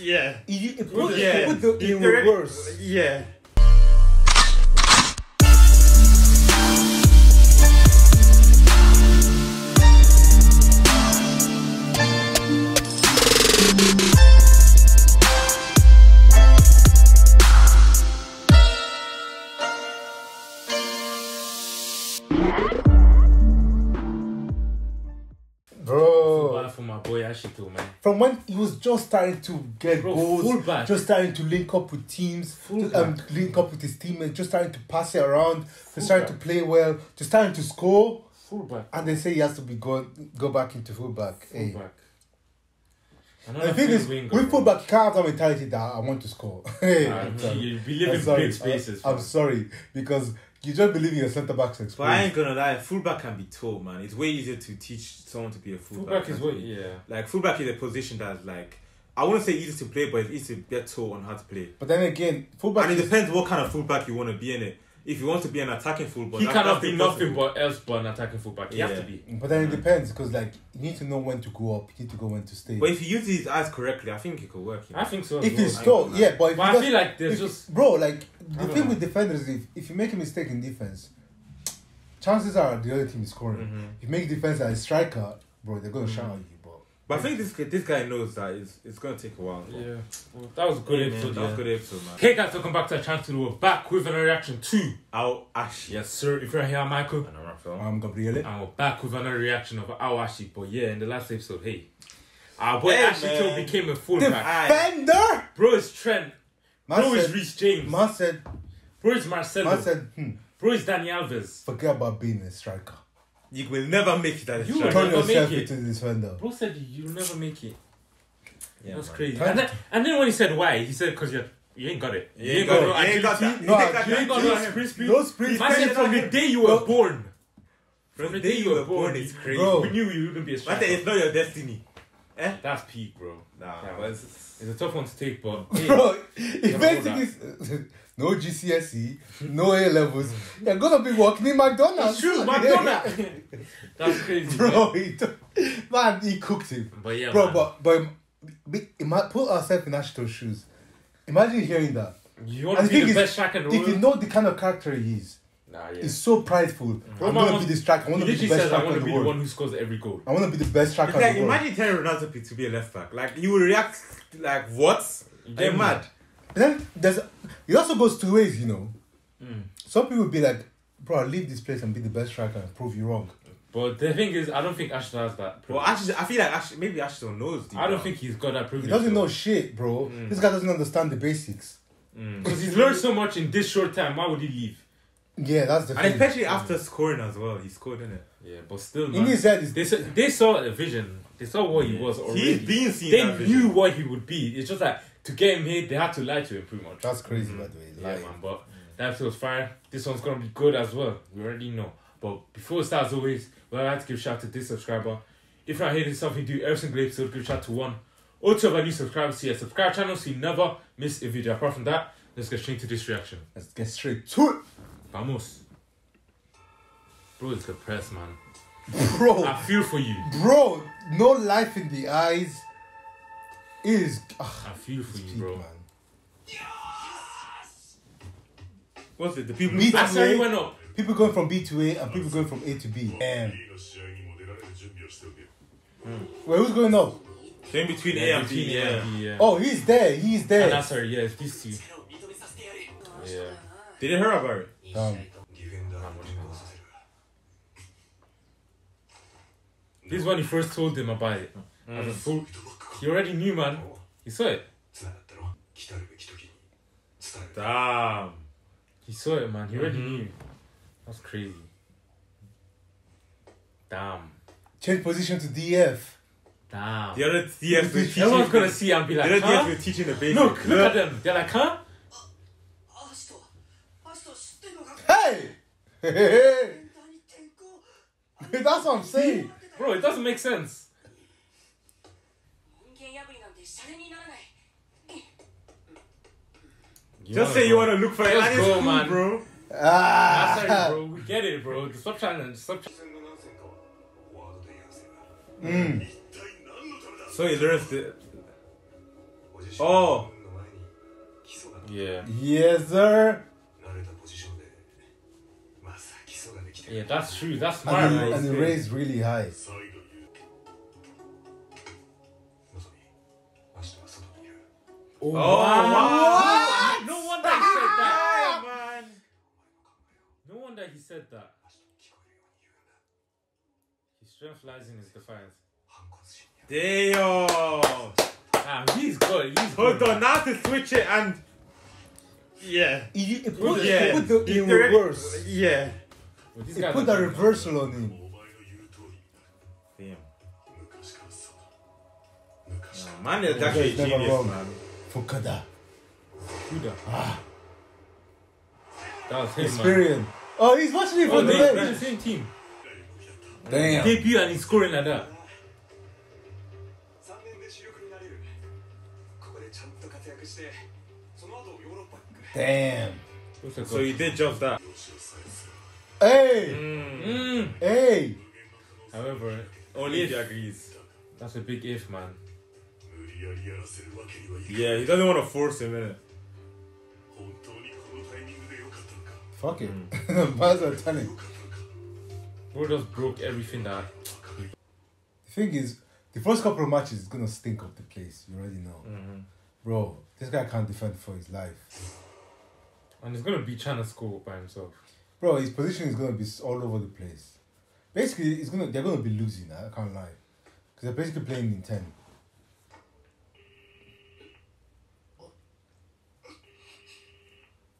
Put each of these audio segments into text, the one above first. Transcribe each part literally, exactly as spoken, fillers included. Yeah. You, it put, yeah. Put the, in reverse. Yeah. Too, man. From when he was just starting to get Bro, goals, just starting to link up with teams, to, um, link up with his teammates, just starting to pass it around, just starting to play well, just starting to score. Fullback. And they say he has to be go go back into fullback. Fullback. Hey. The thing is, with fullback, you can't have that mentality that I want to score. Hey, uh, you believe in big spaces. I, I'm sorry because. You don't believe in your centre backs experience. But I ain't gonna lie, fullback can be tall, man. It's way easier to teach someone to be a fullback. Fullback is way, yeah. Like fullback is a position that's like I wouldn't say easy to play, but it's easy to get tall on how to play. But then again, fullback. And it is... depends what kind of fullback you want to be in it. If you want to be an attacking fullback, he that, cannot be nothing but else but an attacking fullback. He yeah. has to be. But then it depends because like you need to know when to go up, you need to go when to stay. But if you use his eyes correctly, I think it could work. You know? I think so. If well. He's tall, yeah. But, if but I feel like there's if, just bro like. The thing know. With defenders is if, if you make a mistake in defense, chances are the other team is scoring. Mm-hmm. If you make defense as a striker, bro, they're gonna mm-hmm. shout at you, bro. But yeah. I think this this guy knows that it's it's gonna take a while. Bro. Yeah, well, that was a good yeah, episode. That yeah. was a good episode, man. Okay, guys, welcome back to our channel. Today we're back with another reaction to Ao Ashi. Yes, sir. If you're here, I'm Michael. And I'm Raphael. I'm Gabriele. And we're back with another reaction of Ao Ashi. But yeah, in the last episode, hey, our boy hey, Ashi became a fullback. Defender, bro, it's Trent. Marcel, bro, it's Reece James. Marcel, bro, it's Marcelo. Marcel, hmm. Bro, it's Dani Alves. Forget about being a striker. You will never make it as a striker. You turn yourself into this defender. Bro said you'll never make it. Yeah, that's man. Crazy. And then, and then when he said why, he said because you you ain't got it. You ain't got no agility. No, you ain't got no sprint speed. No sprint speed. Marcel, from the day you were born. From the day you were born, it's crazy. We knew you wouldn't be a striker. Marcel, it's not your destiny. Eh? That's peak, bro. Nah, yeah, well, it's, it's a tough one to take, but hey, bro, basically no G C S E, no A levels. You're gonna be working in McDonald's. It's true, McDonald's. That's crazy, bro. Man. He man, he cooked him. But yeah, bro, man. but but we, we, we put ourselves in Ashton's shoes. Imagine hearing that. You want to be the best striker in the world. If you know the kind of character he is. Nah, yeah. He's so prideful. Mm-hmm. I'm gonna be the striker. I want to be the best striker in the world. I want to be the one who scores every goal. I want to be the best striker in the world. Imagine telling Ronaldo to be a left back. Like you will react like what? They're mad. Then there's it also goes two ways, you know. Mm. Some people will be like, bro, leave this place and be the best striker and prove you wrong. But the thing is, I don't think Ashton has that. Well, Ashton, I feel like Ashton, maybe Ashton knows. I don't think he's got that privilege. He doesn't know shit, bro. Mm. This guy doesn't understand the basics. Because mm. he's learned so much in this short time. Why would he leave? Yeah, that's the and thing. And especially after scoring as well. He scored, didn't it? Yeah, but still, man. In his head, they, saw, they saw the vision. They saw what yeah. he was already. He's been seen They that knew vision. What he would be. It's just like, to get him here, they had to lie to him pretty much. That's crazy, mm-hmm. by the way. Yeah, lying. Man, but that episode was fire. This one's going to be good as well. We already know. But before it starts, always, we'd like to give a shout out to this subscriber. If you're not hearing something, do every single episode, give a shout out to one. Or two of our new subscribers to your subscribe channel so you never miss a video. Apart from that, let's get straight to this reaction. Let's get straight to it. Vamos. Bro, it's depressed, man. Bro. I feel for you. Bro, no life in the eyes. It is... Ugh, I feel for you, deep, bro. Man. Yes! What's it? The people... B to A, went up. People going from B to A and people going from A to B. And... Mm. Wait, who's going up? So in between yeah, A and B, yeah. A and B, yeah. Oh, he's there. He's there. And that's her, yeah. It's these two. Yeah. Did you hear about it? Um, this is when he first told him about it. Mm. As a fool, he already knew, man. He saw it. Damn. He saw it, man. He mm-hmm. already knew. That's crazy. Damn. Change position to D F. Damn. The other D F will teach. Everyone's gonna see and be like, the huh? D F will teach in the baby. Look, look at them. They're like, huh? Hey! That's what I'm saying. Bro, it doesn't make sense. You Just say go. You want to look for it. Let's go, cool, man. Bro. Ah. That's right, bro. We get it, bro. Stop trying to... Stop trying. Mm. So he learns the... Oh. Yeah. Yes, sir. Yeah, that's true. That's smart. And, he, and he raised really high. Oh, oh wow. What? No wonder he said that. Man. No wonder he said that. His strength lies in his defiance. Damn. Ah, he's good. He's Hold good. on, now to switch it and... Yeah. He, he put, yeah. He put the in reverse. Yeah. Well, he put a reversal on him. Damn. Oh, man, that's actually genius, man. Fukada. Fukada. Ah. That was him, Experience. man. Oh, he's watching it for oh, the they, they're the same team. Damn. Debut and he's scoring like that. Damn. So you did just that. Hey! Mm. Mm. Hey! However, only if he agrees. That's a big if, man. Yeah, he doesn't want to force him, innit? Fuck him. Mm. Bro just broke everything that... The thing is, the first couple of matches is going to stink up the place. You already know. Mm-hmm. Bro, this guy can't defend for his life. And he's going to be trying to score by himself. Bro, his position is going to be all over the place. Basically, it's gonna they're going to be losing, I can't lie. Because they're basically playing in ten.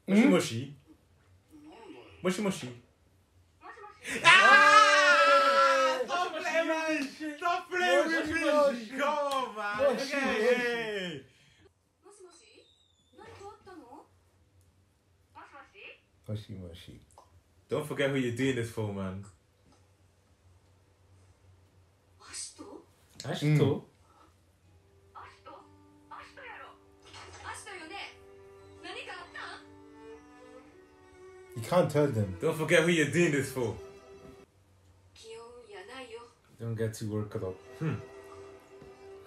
Mm-hmm. Moshi Moshi. Moshi Moshi. Ah! Stop playing with me! Stop playing with me! Go on, man! Moshi, okay! Moshi. Moshi Moshi. Don't forget who you're doing this for, man. Ashito? Ashito? Ashito? Ashito yaro. Ashito yone. Nani ga atta? You can't tell them. Don't forget who you're doing this for. Kion ya nai yo. Don't get too worked up. Hmm.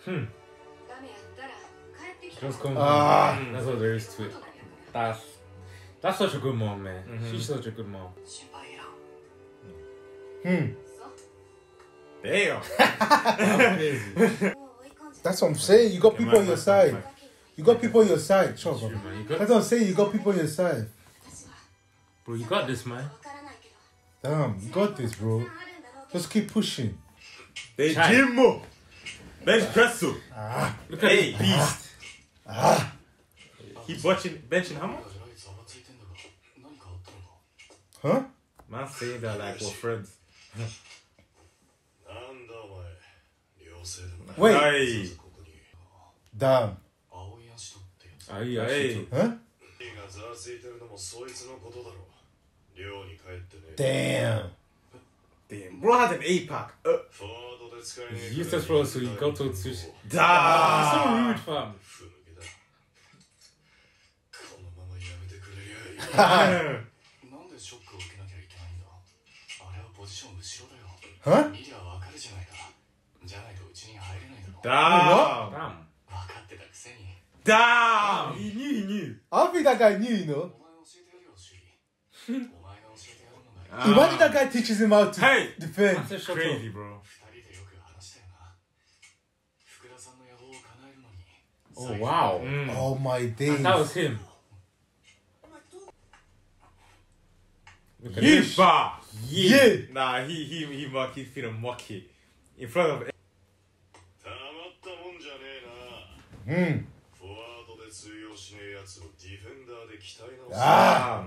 Hmm. Just come ah. home. That's all there is to it. That's... That's such a good mom, man. Mm-hmm. She's such a good mom. Hmm. Damn. That's crazy. That's what I'm saying. You got people on your side. You got people on your side. Sure, bro. That's what I'm saying. You got people on your side. Bro, you got this, man. Damn, you got this, bro. Just keep pushing. Hey, Jimbo. Bench press. Ah. Look at hey, beast. Ah. Keep watching benching how much? Huh? Man say that like we're friends. Wait. Aye. Damn. Aye, aye. Huh? Damn. Damn. Bro had an eight pack. Uh. He's useless, bro, so you got to switch. Damn. It's so rude, fam. Damn. Huh? Damn. Damn. Damn. He knew, he knew. I don't think that guy knew, you know. ah. Imagine that guy teaches him how to hey. defend. That's crazy, bro. Oh, wow. Mm. Oh, my days. And that was him. Yiba! Yeah. yeah! Nah, he he he mock he's feeling mocky. In front of mm. ah. Ah.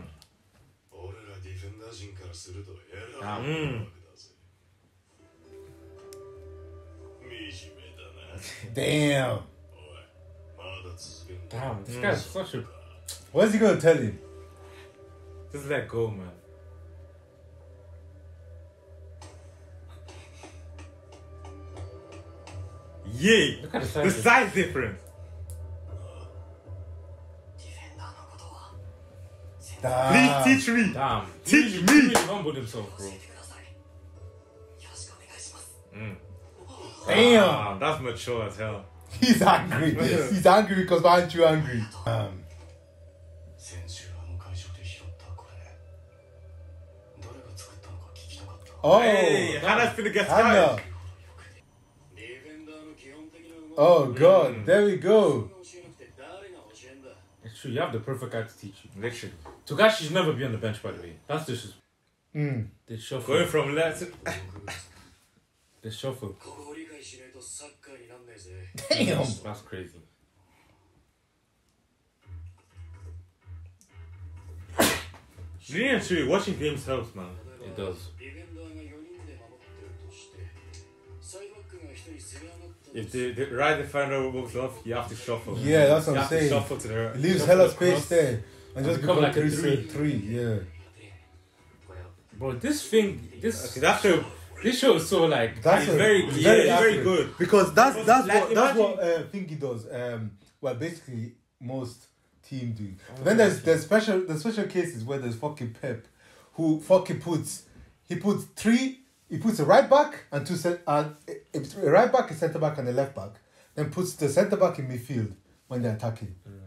Mm. Damn. Damn, this guy's such a What's he gonna tell him? Just let go, man. Yeah, look at the size, the size difference. Damn. Please teach me. Damn. Teach he, me. He humbled himself, bro. Mm. Damn, that's mature as hell. He's angry. He's angry because aren't you angry? Um. Oh, hey, Hannah's gonna get Hannah. Oh God, there we go. It's true, you have the perfect guy to teach you. Literally. Togashi's never be on the bench, by the way. That's just mm. the shuffle. Going from left to... the shuffle. Damn! That's crazy. Really and truly, watching games helps, man. It does. If the, the right defender moves off, you have to shuffle. Yeah, that's what I'm saying. You have to shuffle to the right. Leaves hella space there. And just become like a three. Three, yeah. Bro, this thing, this okay, that's a, this show is so like that's it's a, very, it's very, yeah, very good because that's because that's, like, what, that's what that's uh, what Thingy does. Um, well, basically most team do. But oh, then there's there's special there's special cases where there's fucking Pep, who fucking puts he puts three. He puts a right back and two cent uh, a right back, a centre back, and a left back. Then puts the centre back in midfield when they're attacking, mm.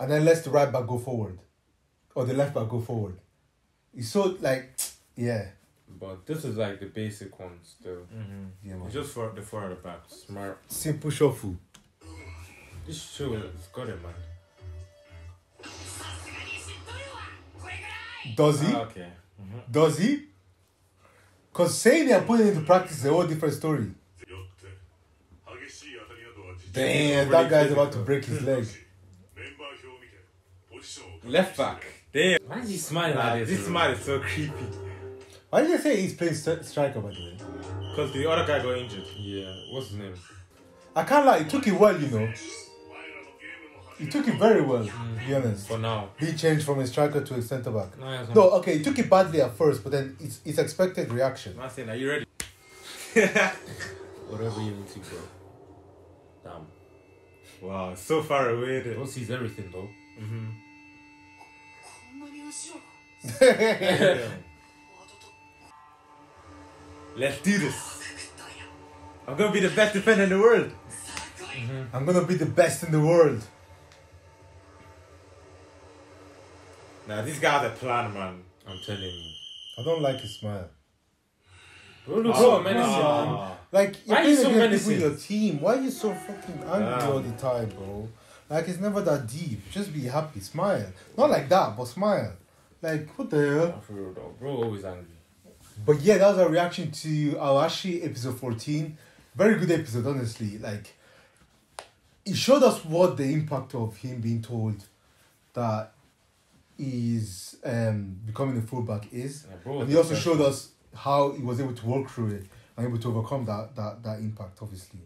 and then lets the right back go forward, or the left back go forward. It's so like, yeah. But this is like the basic ones, though. Mm-hmm. Yeah, man. Just for the four at the back, smart, simple shuffle. This too, yeah. It's got it, man. Does he? Ah, okay. Mm-hmm. Does he? Because saying they are putting it into practice is a whole different story. Damn, that guy's about to break his leg. Left back. Damn. Why is he smiling at this? This smile is so creepy. Why did they say he's playing st striker, by the way? Because the other guy got injured. Yeah, what's his name? I can't lie, it took it well, you know. He took it very well, mm. to be honest. For now. He changed from a striker to a centre-back. No, no, okay, he took it badly at first, but then it's, it's expected reaction. Marcin, are you ready? Whatever you need to go. Damn. Wow, so far away. He sees everything, though. Mm-hmm. Let's do this. I'm going to be the best defender in the world. Mm-hmm. I'm going to be the best in the world. Nah, this guy has a plan, man. I'm telling you. I don't like his smile. Bro, look so menacing, man. Like, you're playing so against people in your team. Why are you so fucking angry all the time, bro? Like, it's never that deep. Just be happy. Smile. Not like that, but smile. Like, what the hell? For real, though. Bro, always angry. But yeah, that was our reaction to Ao Ashi episode fourteen. Very good episode, honestly. Like, it showed us what the impact of him being told that is um, becoming a fullback is, yeah, bro, and he also showed us how he was able to work through it and able to overcome that that that impact, obviously.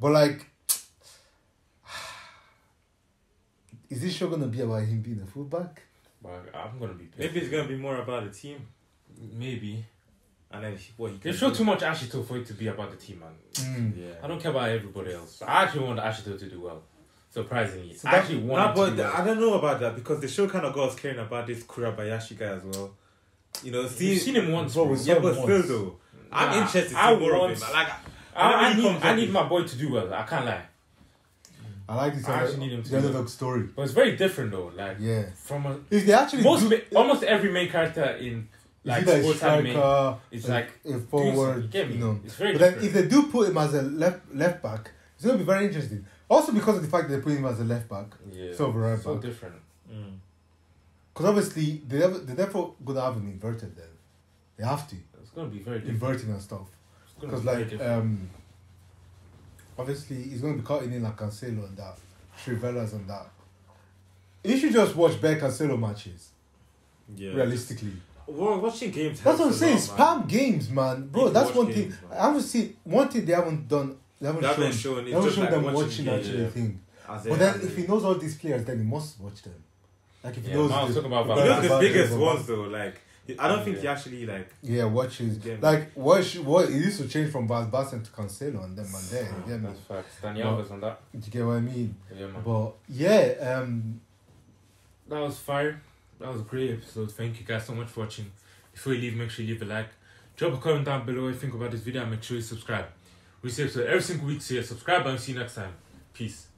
But like, is this show gonna be about him being a fullback? Well, I'm gonna be pissed. Maybe it's gonna be more about the team. Maybe, and then what he they show do. Too much Ashito for it to be about the team, man. Mm. Yeah, I don't care about everybody else. I actually want Ashito to do well. Surprisingly, so that, actually nah, but I don't know about that because the show kind of got us caring about this Kurabayashi guy as well. You know, see, we've seen him once, bro. Bro. Yeah, but still though, nah, I'm interested to I see more want, of him. Like, I, I, I, need, I need my boy to do well. I can't lie. I like this. I actually need him to do well. Story, but it's very different though. Like, yeah, from a, if they actually most do, almost every main character in like sports anime is like a forward. You, you know, it's very but different. Then if they do put him as a left left back, it's gonna be very interesting. Also because of the fact that they put him as a left back, yeah, so right so back. Different. Because mm. obviously they they're therefore gonna have him inverted then. They have to. It's gonna be very different. Inverting and stuff. Because be like um, obviously he's gonna be cutting in like Cancelo and that, Trivellas and that. You should just watch bare Cancelo matches. Yeah. Realistically. We're watching games. That's what I'm saying. Spam man. Games, man, bro. That's one games, thing. Man. I haven't seen one thing they haven't done. They haven't, they haven't shown, shown, they haven't shown like them watching, watching actually yeah. thing. As but then if he knows all these players, then he must watch them. Like if he yeah, knows the, talking about Valbassin. He knows the biggest ones though, like I don't yeah. think he actually like yeah watches them. Like what what he used to change from Valbassin to Cancelo and then and there. Yeah, that's facts. Dani Alves on that. You get what I mean? Yeah, man. But yeah, um that was fire. That was a great episode. Thank you guys so much for watching. Before you leave, make sure you leave a like. Drop a comment down below if you think about this video and make sure you subscribe. We see you every single week, so yeah, subscribe and see you next time. Peace.